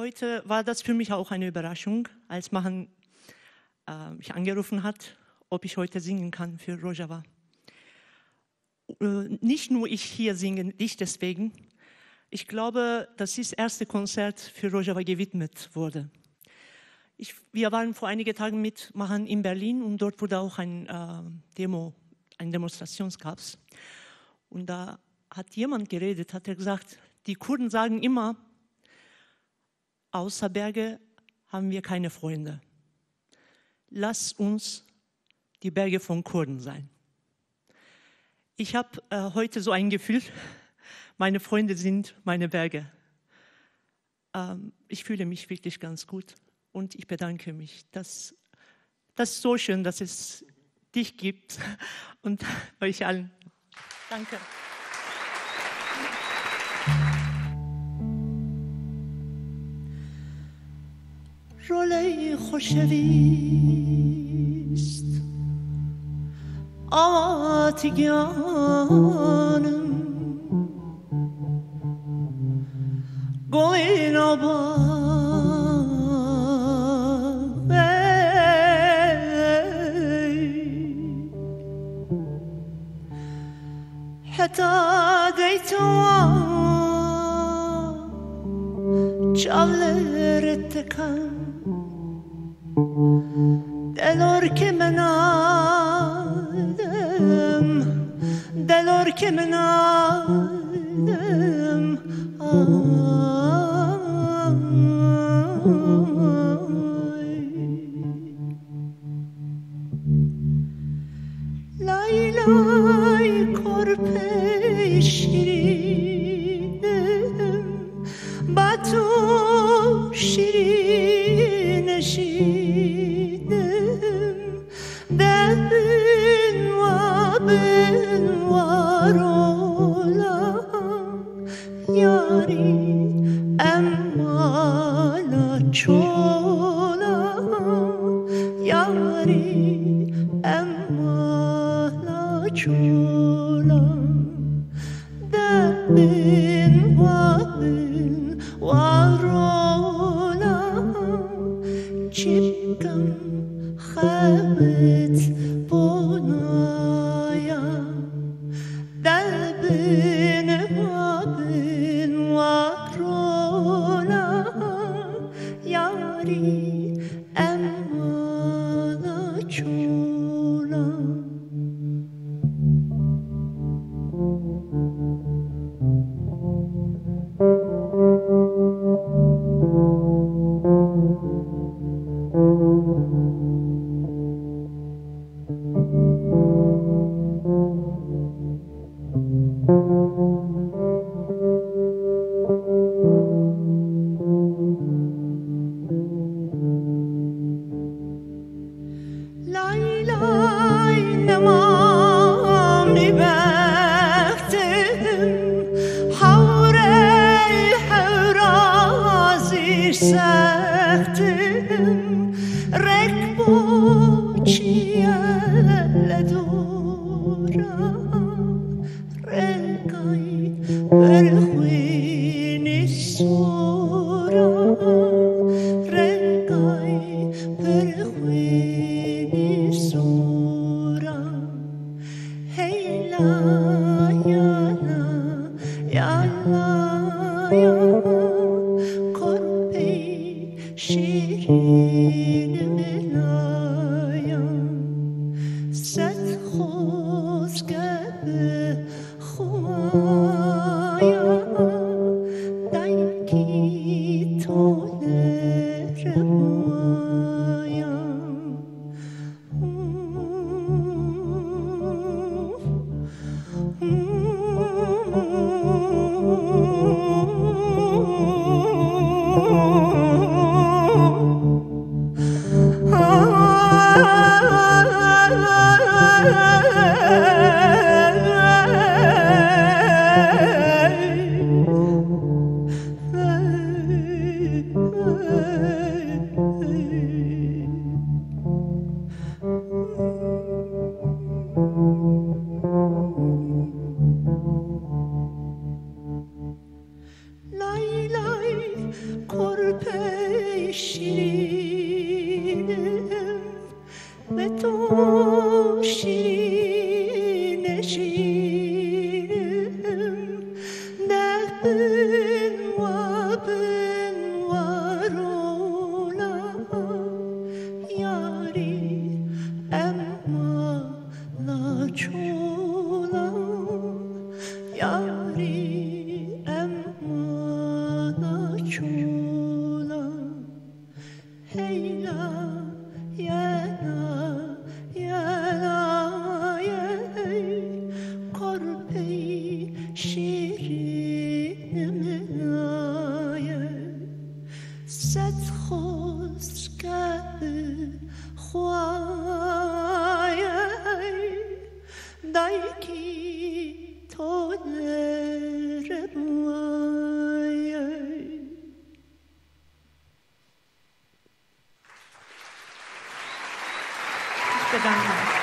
Heute war das für mich auch eine Überraschung, als Mahan mich angerufen hat, ob ich heute singen kann für Rojava. Nicht nur ich hier singe, ich deswegen. Ich glaube, dass das erste Konzert für Rojava gewidmet wurde. Wir waren vor einigen Tagen mit Mahan in Berlin und dort wurde auch eine Demonstration gab's. Und da hat jemand geredet, hat er gesagt, die Kurden sagen immer, außer Berge haben wir keine Freunde. Lass uns die Berge von Kurden sein. Ich habe heute so ein Gefühl, meine Freunde sind meine Berge. Ich fühle mich wirklich ganz gut und ich bedanke mich. Das ist so schön, dass es dich gibt und euch allen. Danke. روله خوشویست آتگانم گوین آباد حتی دیتوان چالرت کن Delor ki men aldım, delor ki men aldım Lay lay kor peşirim, batu şirin eşim şirinim ve to şirin eşinim dağın vabın varuna yari emma la çuna yari emma la çuna Danke.